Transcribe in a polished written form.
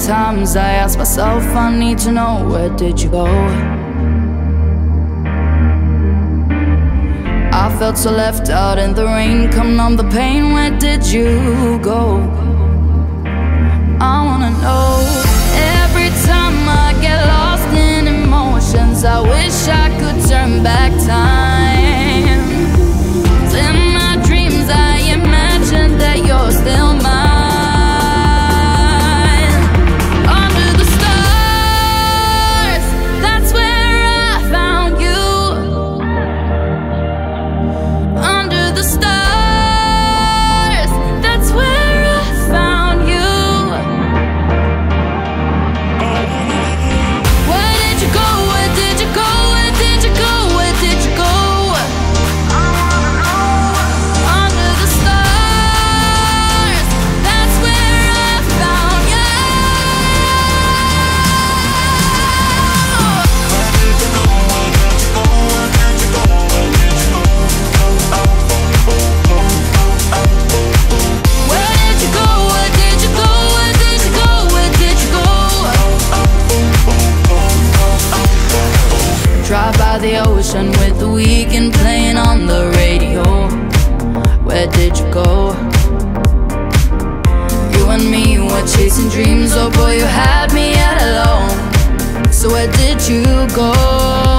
times I ask myself, I need to know, where did you go? I felt so left out in the rain, come numb the pain, where did you go? I wanna know. Every time I get lost in emotions, I wish I could turn back time. In my dreams I imagine that you're still mine. The ocean with The Weeknd playing on the radio, where did you go? You and me were chasing dreams, oh boy, you had me at hello. So where did you go?